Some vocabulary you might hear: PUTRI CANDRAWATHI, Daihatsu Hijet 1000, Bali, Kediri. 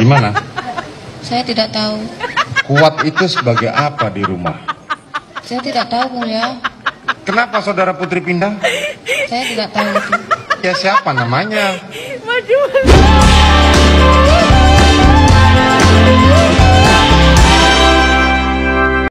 Gimana? Saya tidak tahu. Kuat itu sebagai apa di rumah? Saya tidak tahu, ya. Kenapa saudara Putri pindah? Saya tidak tahu itu. Ya siapa namanya? Maju.